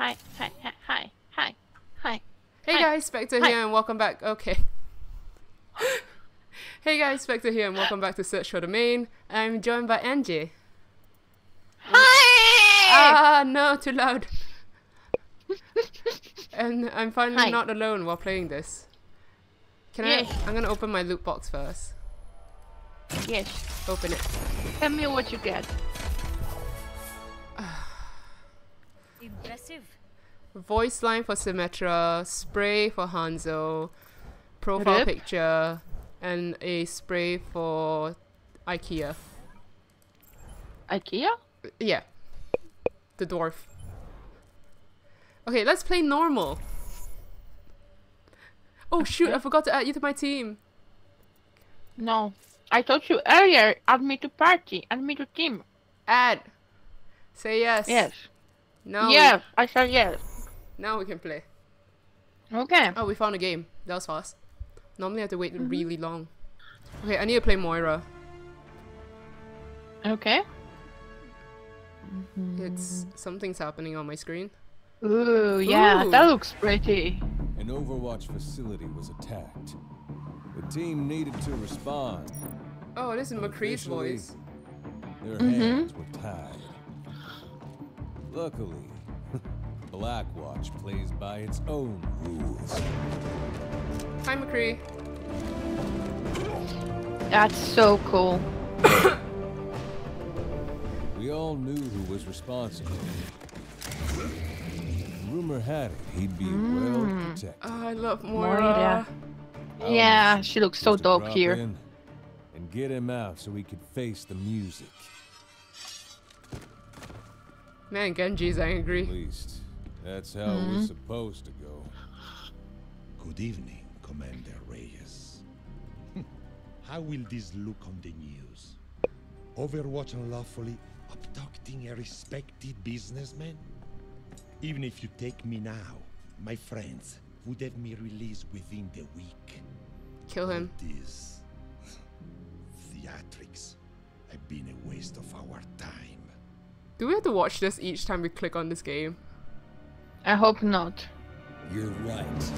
Hi. Hey guys, Spectre here and welcome back. Okay. Hey guys, Spectre here and welcome back to Search for Domain. I'm joined by Angie. Hi! Ah, no, too loud. And I'm finally not alone while playing this. Can I'm gonna open my loot box first. Yes. Open it. Tell me what you get. Impressive. Voice line for Symmetra, spray for Hanzo, profile picture, and a spray for Ikea. Ikea? Yeah. The dwarf. Okay, let's play normal. Oh shoot, I forgot to add you to my team. No. I told you earlier, add me to party, add me to team. Add. Say yes. Yes. No. Yes, I said yes. Now we can play. Okay. Oh, we found a game. That was fast. Normally I have to wait really long. Okay, I need to play Moira. Okay. It's... something's happening on my screen. Ooh, yeah, that looks pretty. An Overwatch facility was attacked. The team needed to respond. Oh, this is McCree's voice. Their hands were tied. Luckily, Blackwatch plays by its own rules. Hi, McCree. That's so cool. We all knew who was responsible. Rumor had it he'd be well protected. Oh, I love Moira. Yeah, she looks so dope here. And get him out so he could face the music. Man, Gengi's angry. At least that's how we're supposed to go. Good evening, Commander Reyes. How will this look on the news? Overwatch unlawfully abducting a respected businessman? Even if you take me now, my friends would have me released within the week. Kill him. These theatrics have been a waste of our time. Do we have to watch this each time we click on this game? I hope not. You're right.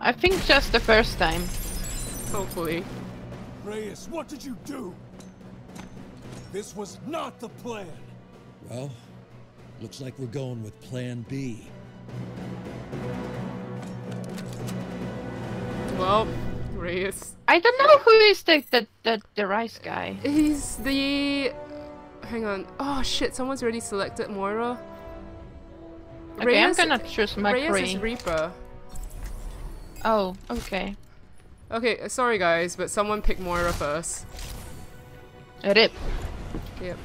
I think just the first time. Hopefully. Reyes, what did you do? This was not the plan. Well, looks like we're going with plan B. Well, Reyes. I don't know who is the rice guy. He's the... hang on. Oh shit, someone's already selected Moira. Okay, Reyes, I'm gonna choose McCree. Reyes is Reaper. Oh, okay. Okay, sorry guys, but someone picked Moira first. Rip. Yep.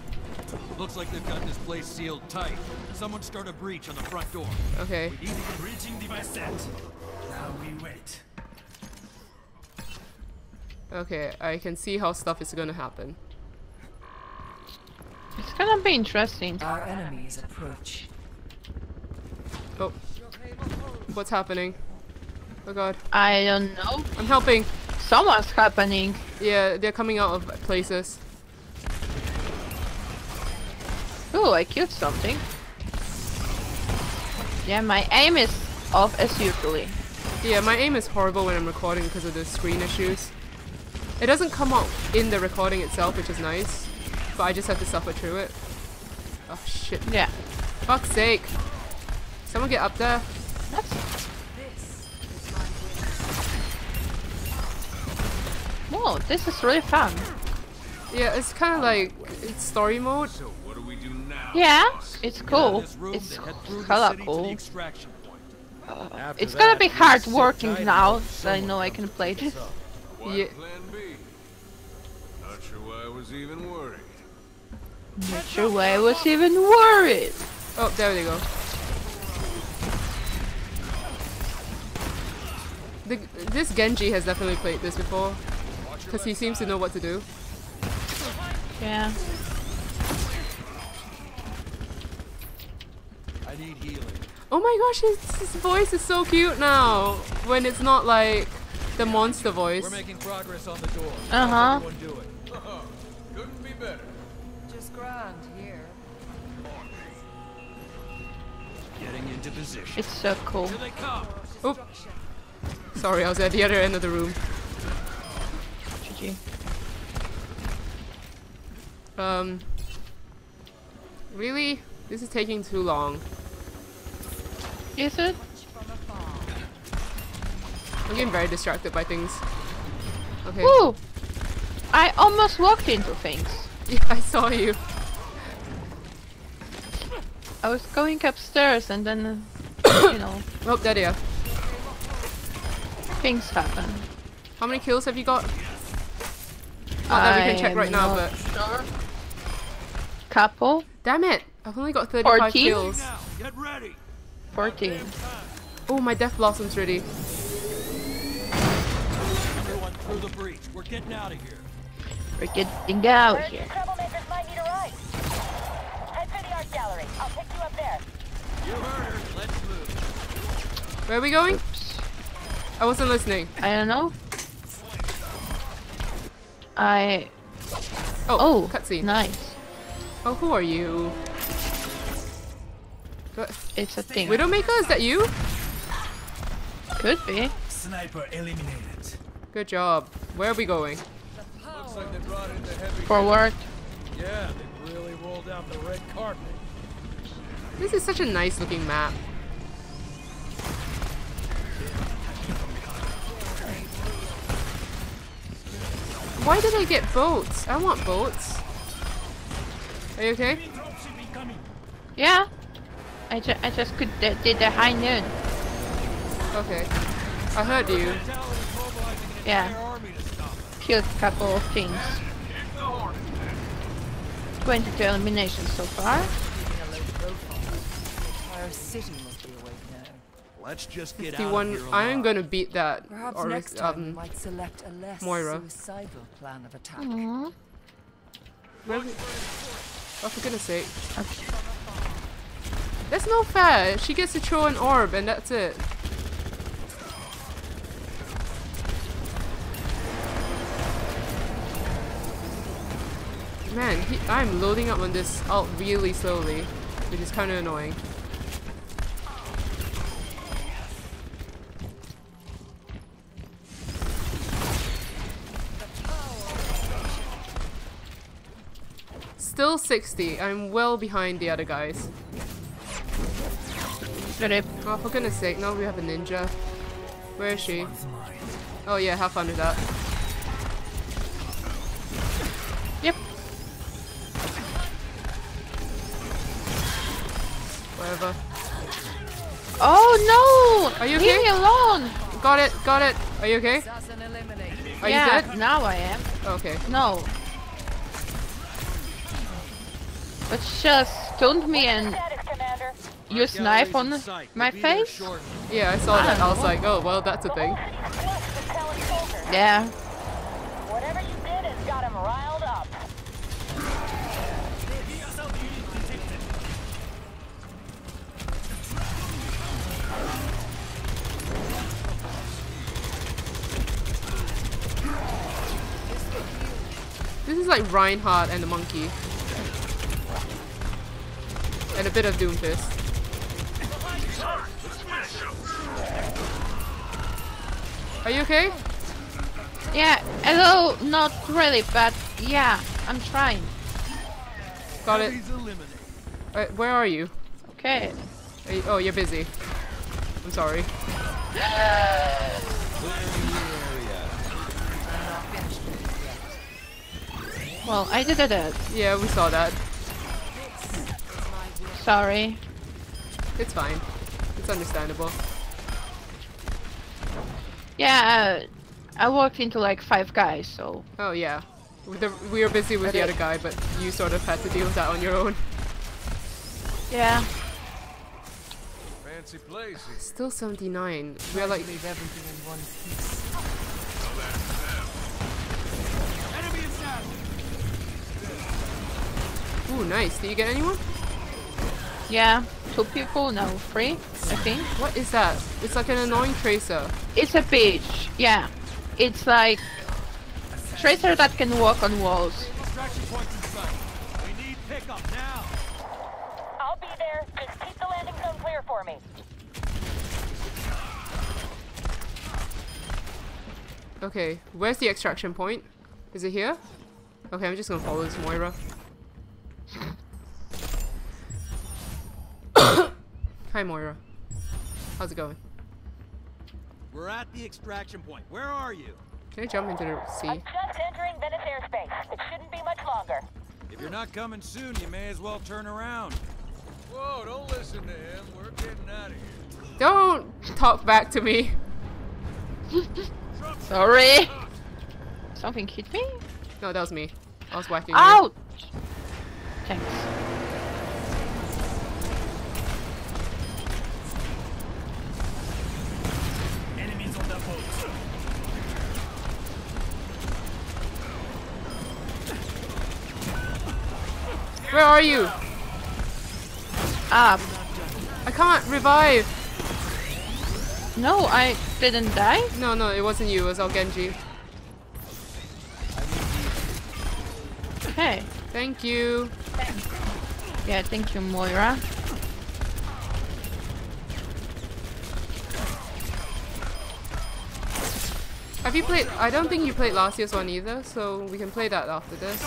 Looks like they've got this place sealed tight. Someone start a breach on the front door. Okay. We need the breaching device set. Now we wait. Okay, I can see how stuff is gonna happen. It's gonna be interesting. Our enemies approach. Oh. What's happening? Oh god. I don't know. I'm helping. Someone's happening. Yeah, they're coming out of places. Oh, I killed something. Yeah, my aim is off as usually. Yeah, my aim is horrible when I'm recording because of the screen issues. It doesn't come out in the recording itself, which is nice. But I just have to suffer through it. Oh shit. Yeah. Fuck's sake. Someone get up there. Whoa, this is really fun. Yeah, it's kind of like, it's story mode. So what do we do now? Yeah, it's cool. It's colorful. It's gonna be hard working now, so I know I can play this. Yeah. Not sure why I was even worried. Not sure why I was even worried. Oh, there we go. This Gengi has definitely played this before, because he seems to know what to do. Yeah. I need healing. Oh my gosh, his voice is so cute now. When it's not like the monster voice. We're making progress on the door. Couldn't be better. Just grand here. Getting in into position. It's so cool. Oh, sorry, I was at the other end of the room. GG. Really? This is taking too long. Is it? I'm getting very distracted by things. Okay. Ooh! I almost walked into things. Yeah, I saw you. I was going upstairs and then, you know. Oh, there they are. Things happen. How many kills have you got? Not that we can check right now, but. Sure. Couple. Damn it! I've only got 35 kills. 14. Oh, my death blossom's ready. Everyone through the breach. We're getting out of here. We're getting out of here. Troublemakers might need a ride. Head for the art gallery. I'll pick you up there. You heard her. Let's move. Where are we going? Oops. I wasn't listening. I don't know. Oh, cutscene. Nice. Oh, who are you? It's a thing. Widowmaker, is that you? Could be. Sniper eliminated. Good job. Where are we going? Looks like they brought in the heavy forward. Yeah, they really rolled out the red carpet. This is such a nice looking map. Why did I get boats? I want boats. Are you okay? Yeah. I just did the high noon. Okay. I heard you. Yeah. Killed a couple of things. 22 eliminations so far. Let's just get out of here. I'm gonna beat that. Or next time might select a less suicidal plan of attack. Aww. Oh, for goodness sake. Okay. That's not fair. She gets to throw an orb and that's it. Man, I'm loading up on this ult really slowly, which is kind of annoying. Still 60. I'm well behind the other guys. Oh, for goodness sake, now we have a ninja. Where is she? Oh yeah, have fun with that. Yep. Whatever. Oh no! Are you okay? Leave me alone! Got it, got it. Are you okay? Are you dead? Now I am. Okay. No. But she just stoned me and used a knife on my face? Yeah, I saw that. I was like, oh, well, that's a thing. Yeah. Whatever you did has got him riled up. This is like Reinhardt and the monkey. And a bit of Doomfist. Are you okay? Yeah, although not really, but yeah, I'm trying. Got it. Where are you? Okay. Are you, oh, you're busy. I'm sorry. Well, I did it. Yeah, we saw that. Sorry. It's fine. It's understandable. Yeah, I walked into like 5 guys, so... Oh yeah. We were busy with the other guy, but you sort of had to deal with that on your own. Yeah. Fancy place. Still 79. We're like... Leave everything in one piece. Ooh, nice. Did you get anyone? Yeah, 2 people, no, 3, I think. What is that? It's like an annoying Tracer. It's a bitch, yeah. It's like Tracer that can walk on walls. We need pickup now. I'll be there. Just keep the landing zone clear for me. Okay, where's the extraction point? Is it here? Okay, I'm just gonna follow this Moira. Hi Moira. How's it going? We're at the extraction point. Where are you? Can I jump into the sea? I'm just entering Venice airspace. It shouldn't be much longer. If you're not coming soon, you may as well turn around. Whoa, don't listen to him. We're getting out of here. Don't talk back to me. Sorry. Something hit me? No, that was me. I was whacking you. Ouch! Thanks. Enemies on that boat. Where are you? Up. I can't revive. No, I didn't die. No, no, it wasn't you. It was all Gengi. Okay. Thank you. Yeah, thank you, Moira. Have you played? I don't think you played last year's one either, so we can play that after this.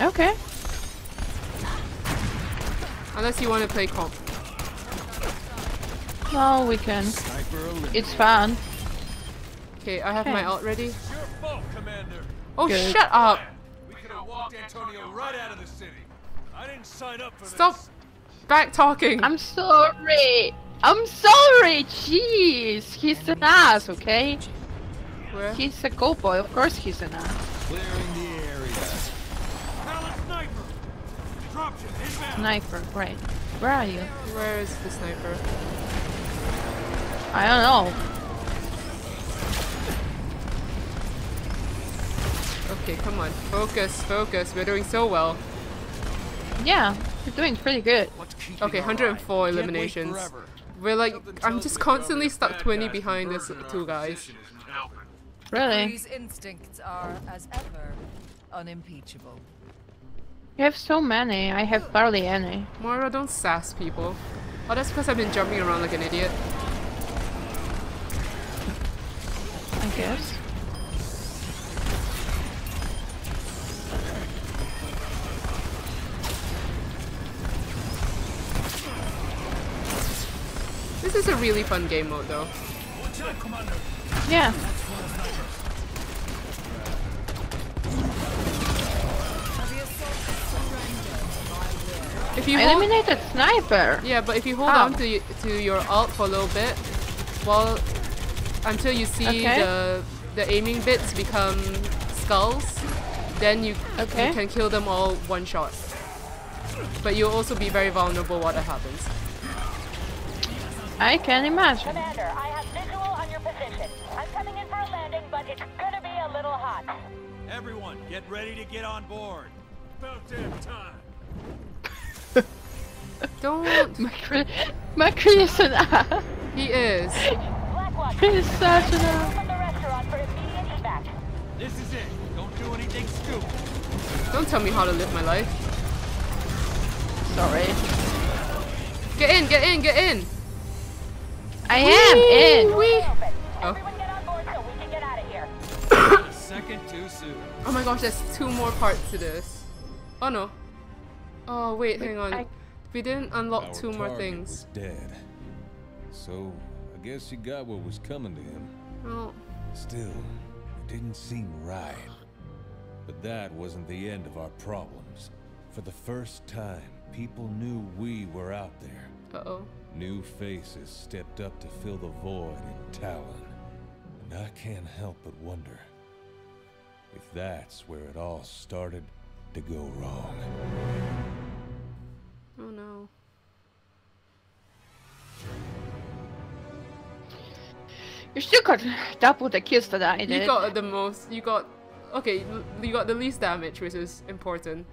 Okay. Unless you want to play comp. No, we can. It's fun. Okay, I have my ult ready. Oh, good. Shut up! We could have walked Antonio right out of the city. I didn't sign up for this. Stop back talking. I'm sorry. I'm sorry. Jeez, he's an ass, okay? Where? He's a cowboy. Of course, he's an ass. Clearing the area. Sniper, right. Where are you? Where is the sniper? I don't know. Okay, come on. Focus, focus. We're doing so well. Yeah, we're doing pretty good. Okay, 104 eliminations. We're like, I'm just constantly stuck 20 behind these two guys. Really? These instincts are, as ever, unimpeachable. You have so many, I have barely any. Moira, don't sass people. Oh, that's because I've been jumping around like an idiot. I guess. This is a really fun game mode though. Yeah. If you eliminated sniper. Yeah, but if you hold on to your ult for a little bit, well, until you see the aiming bits become skulls, then you can kill them all one shot. But you'll also be very vulnerable while that happens. I can imagine. Commander, I have visual on your position. I'm coming in for a landing, but it's gonna be a little hot. Everyone, get ready to get on board. About damn time. Don't. McCree is an ass. He is. He is such an ass. This is it. Don't do anything stupid. Don't tell me how to live my life. Sorry. Get in, get in, get in. I am in. We. Everyone get on board so we can get out of here. A second too soon. Oh my gosh, there's two more parts to this. Oh no. Oh wait, hang on. We didn't unlock our two more things. Was dead. So I guess he got what was coming to him. Well, still, it didn't seem right. But that wasn't the end of our problems. For the first time, people knew we were out there. Uh-oh. New faces stepped up to fill the void in Talon. And I can't help but wonder if that's where it all started to go wrong. Oh no. You still got double the kills that I did. You got the most, you got, okay, you got the least damage, which is important.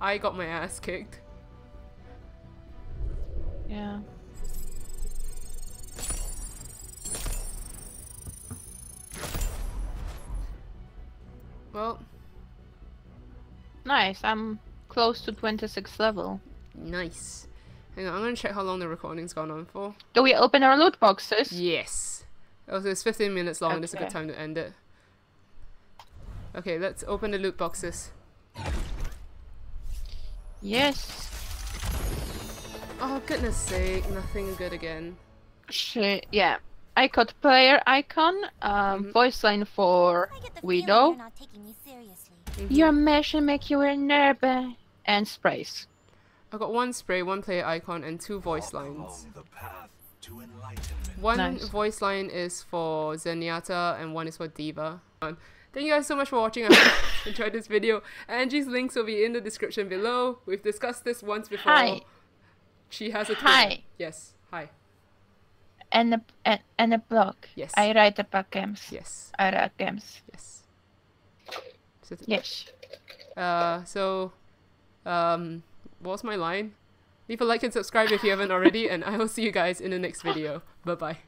I got my ass kicked. Yeah. Well. Nice, I'm close to 26th level. Nice. Hang on, I'm gonna check how long the recording's gone on for. Do we open our loot boxes? Yes. Oh, so it's 15 minutes long, okay, and it's a good time to end it. Okay, let's open the loot boxes. Yes. Oh, goodness sake, nothing good again. Shit, yeah. I got player icon, voice line for Widow. Your mission make you a nerve, and sprays. I got one spray, one player icon, and two voice lines. One voice line is for Zenyatta, and one is for Diva. Thank you guys so much for watching. I hope you enjoyed this video. Angie's links will be in the description below. We've discussed this once before. Hi. She has a twin. Hi. Yes. Hi. And a blog. Yes. I write about games. Yes. I write games. Yes. So yes. What was my line? Leave a like and subscribe if you haven't already, and I will see you guys in the next video. Bye bye.